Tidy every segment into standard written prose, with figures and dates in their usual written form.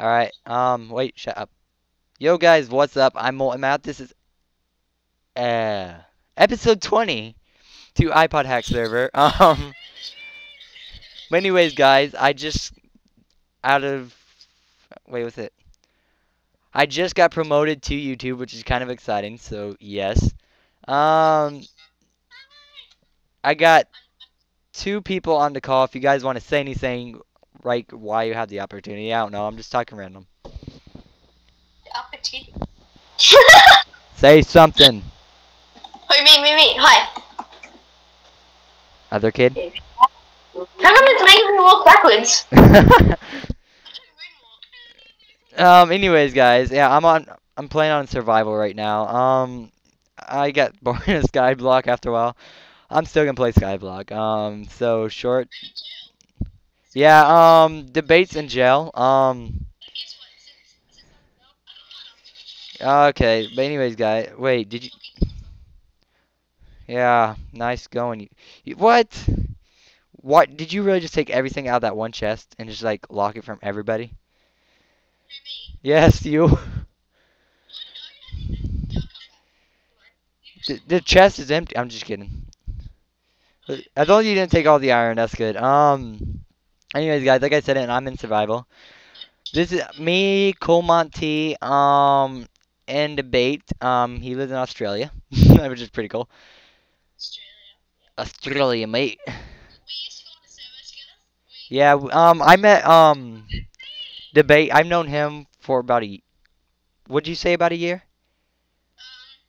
Alright, wait, shut up. Yo guys, what's up? I'm moltenmap. This is episode 20 to iPod Hack Server. But anyways guys, I just got promoted to YouTube, which is kind of exciting, so yes. I got two people on the call. If you guys want to say anything, like why you have the opportunity, I don't know. I'm just talking random. The opportunity. Say something. Wait, me. Hi. Other kid. How come it's making me walk backwards? Anyways guys, yeah, I'm playing on survival right now. I got bored of Skyblock after a while. I'm still gonna play Skyblock. So short. Yeah, DeBate's in jail. Okay, but anyways guys, wait, did you? Yeah, nice going. What? What? Did you really just take everything out of that one chest and just like lock it from everybody? Yes, you. The chest is empty. I'm just kidding. As long as you didn't take all the iron, that's good. Anyways, guys, like I said, I'm in survival. This is me, Cool Monty, and DeBate. He lives in Australia, which is pretty cool. Australia, mate. We used to go on the server together. Yeah. I met DeBate. I've known him for about a. Would you say about a year?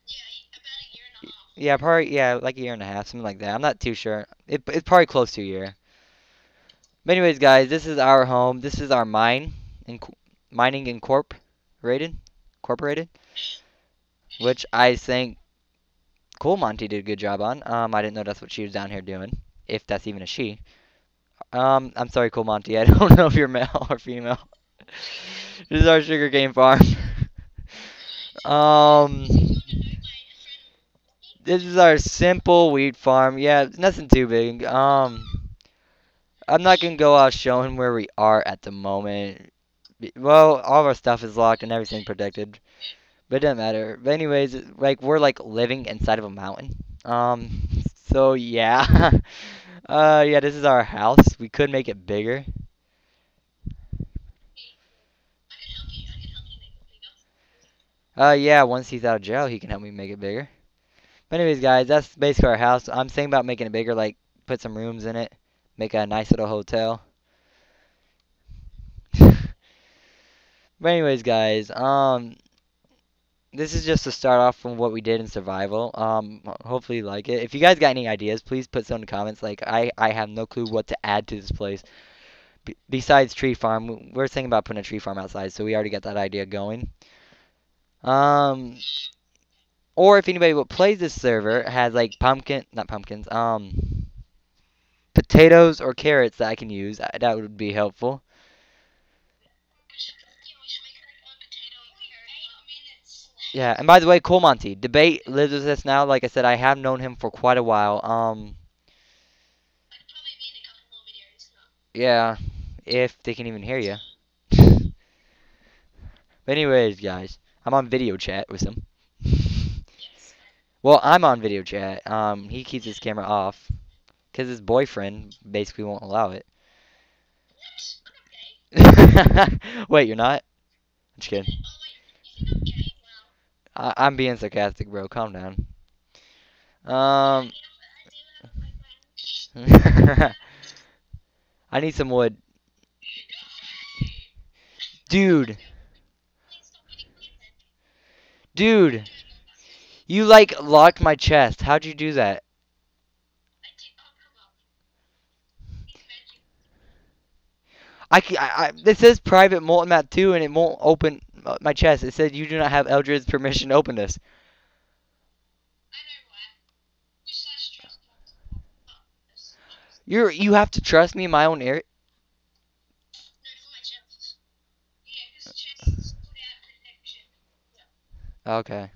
Yeah, about a year and a half. Yeah, probably. Yeah, like a year and a half, something like that. I'm not too sure. It's probably close to a year. But anyways, guys, this is our home. This is our mine, Mining Incorporated, which I think Cool Monty did a good job on. I didn't know that's what she was down here doing, if that's even a she. I'm sorry, Cool Monty. I don't know if you're male or female. This is our sugarcane farm. This is our simple wheat farm. Yeah, nothing too big. I'm not gonna go out showing where we are at the moment. Well, all of our stuff is locked and everything protected, but it doesn't matter. But anyways, like we're like living inside of a mountain. So yeah, yeah, this is our house. We could make it bigger. Yeah, once he's out of jail, he can help me make it bigger. But anyways, guys, that's basically our house. I'm thinking about making it bigger, like put some rooms in it. Make a nice little hotel. But anyways, guys, this is just to start off from what we did in survival. Hopefully you like it. If you guys got any ideas, please put some in the comments. Like, I have no clue what to add to this place. Besides tree farm, we're thinking about putting a tree farm outside, so we already got that idea going. Or if anybody who plays this server has, like, potatoes or carrots that I can use, that would be helpful. Yeah, and by the way, Cool Monty, DeBate lives with us now. Like I said, I have known him for quite a while. Yeah, if they can even hear you. But anyways, guys, I'm on video chat with him. Well, I'm on video chat. He keeps his camera off. Because his boyfriend basically won't allow it. Okay. Wait, you're not? I'm just kidding. Oh, wait, okay? Wow. I'm being sarcastic, bro. Calm down. I need some wood. Dude. You, like, locked my chest. How'd you do that? This says private moltenmap 2 and it won't open my chest. It says you do not have Eldred's permission to open this. You have to trust me in my own area. Okay.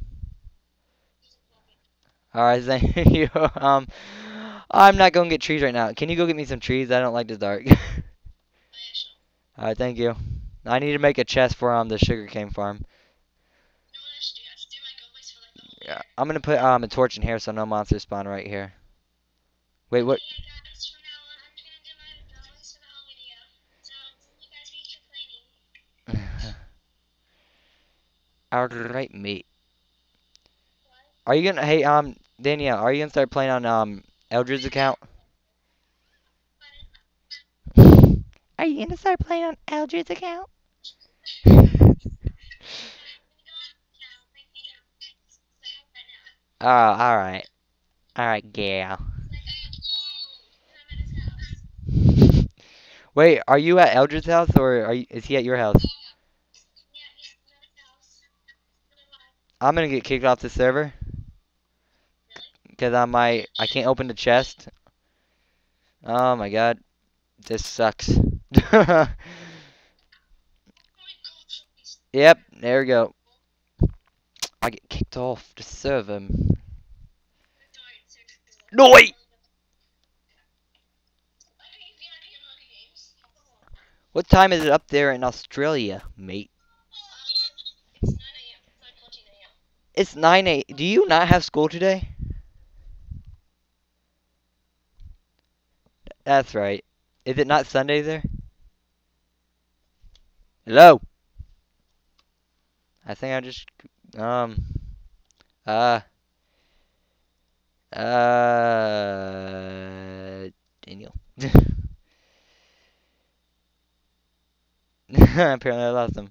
Alright, thank you. I'm not gonna get trees right now. Can you go get me some trees? I don't like this dark. Alright, thank you. I need to make a chest for the sugarcane farm. Yeah, I'm gonna put a torch in here so no monsters spawn right here. Wait, what? Alright, mate. What? Are you gonna? Hey, Danielle, are you gonna start playing on Eldred's account? What? Are you gonna start playing on Eldred's account? Oh, alright. Alright, gal. Wait, are you at Eldred's house or is he at your house? I'm gonna get kicked off the server. Really? Cause I can't open the chest. Oh my god, this sucks. Yep, there we go. I get kicked off the server. No wait. What time is it up there in Australia, mate? It's 9 a.m. Do you not have school today? That's right. Is it not Sunday there? Hello? I think I just... Daniel. Apparently I lost him.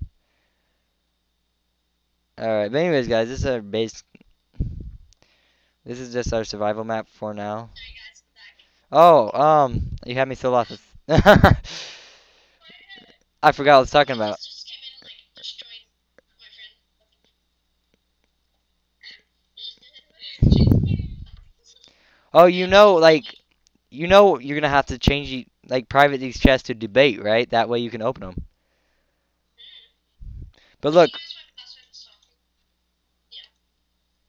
Alright, but anyways guys, this is our base. This is just our survival map for now. Oh, you had me so lost. I forgot what I was talking about. Oh, you're gonna have to change private these chests to DeBate, right? That way you can open them. But look.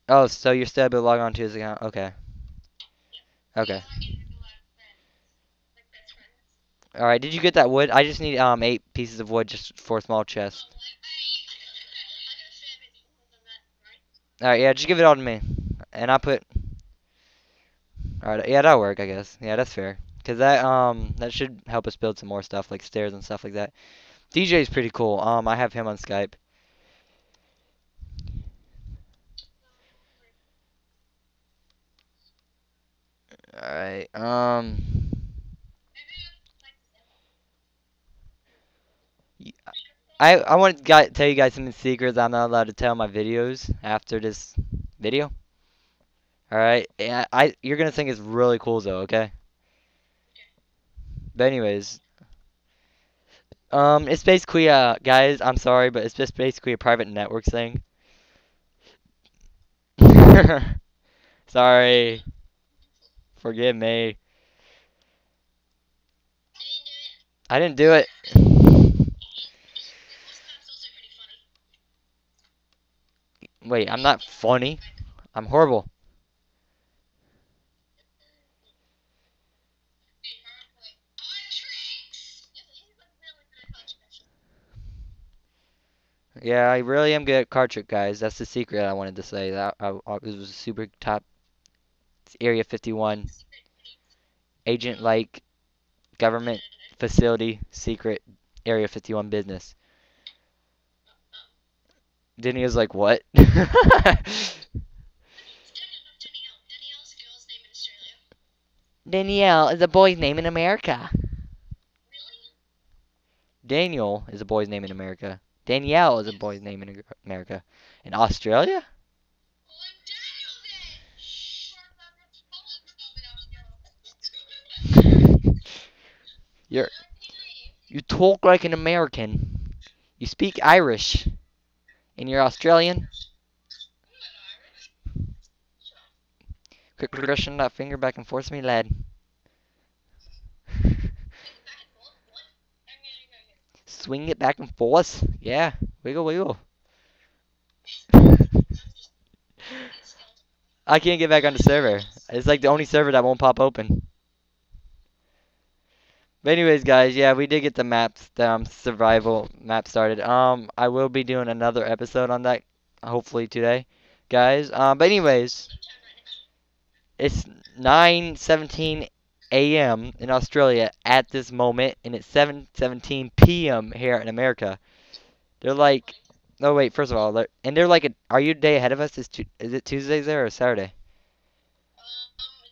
Oh, so you're still able to log on to his account? Okay. Yeah. Okay. Alright, did you get that wood? I just need 8 pieces of wood just for a small chest. Alright, yeah, just give it all to me. And I put... Alright, yeah, that'll work, I guess. Yeah, that's fair. Because that should help us build some more stuff, like stairs and stuff like that. DJ's pretty cool. I have him on Skype. Alright, I want to tell you guys some secrets I'm not allowed to tell in my videos after this video. Alright, you're going to think it's really cool though, okay? But anyways, it's basically, guys, I'm sorry, but it's just basically a private network thing. Sorry. Forgive me. I didn't do it. Wait, I'm not funny. I'm horrible. Yeah, I really am good at card trick, guys. That's the secret I wanted to say. That I was super top. Area 51 agent, like government facility secret Area 51 business. Denny was like, what? Danielle is a boy's name in America. Daniel is a boy's name in America. Danielle is a boy's name in America. In Australia? You talk like an American. You speak Irish. And you're Australian. Quick progression that finger back and forth me, lad. Swing it back and forth. Yeah. Wiggle, wiggle. I can't get back on the server. It's like the only server that won't pop open. But anyways, guys, yeah, we did get the maps, the survival map started. I will be doing another episode on that, hopefully today, guys. But anyways, it's 9:17 a.m. in Australia at this moment, and it's 7:17 p.m. here in America. They're like, no, wait, first of all, they're like, are you a day ahead of us? Is it Tuesday there or Saturday?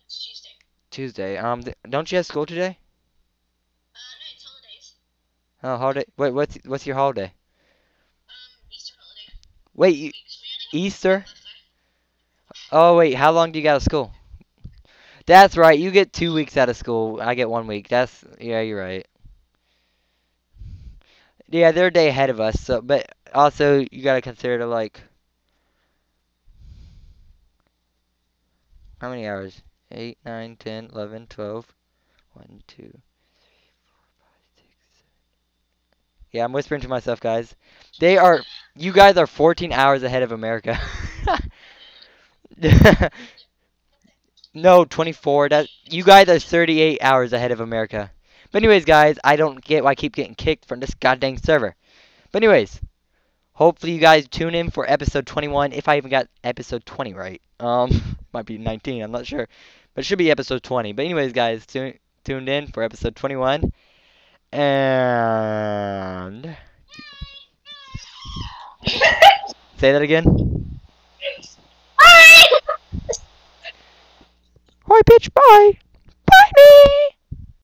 It's Tuesday. Tuesday. Don't you have school today? No, it's holidays. Oh, holiday. Wait, what's your holiday? Easter holiday. Wait, Easter? Oh, wait, how long do you got out of school? That's right, you get 2 weeks out of school. I get 1 week. Yeah, you're right. Yeah, they're a day ahead of us, so, but also you gotta consider like how many hours? 8, 9, 10, 11, 12. 1, 2, 3, 4, 5, 6, 7. Yeah, I'm whispering to myself, guys. You guys are 14 hours ahead of America. No, 24. You guys are 38 hours ahead of America. But anyways, guys, I don't get why I keep getting kicked from this goddamn server. But anyways, hopefully you guys tune in for episode 21, if I even got episode 20 right. Might be 19, I'm not sure. But it should be episode 20. But anyways, guys, tuned in for episode 21. And... Say that again. Bye! Hi, bitch, bye!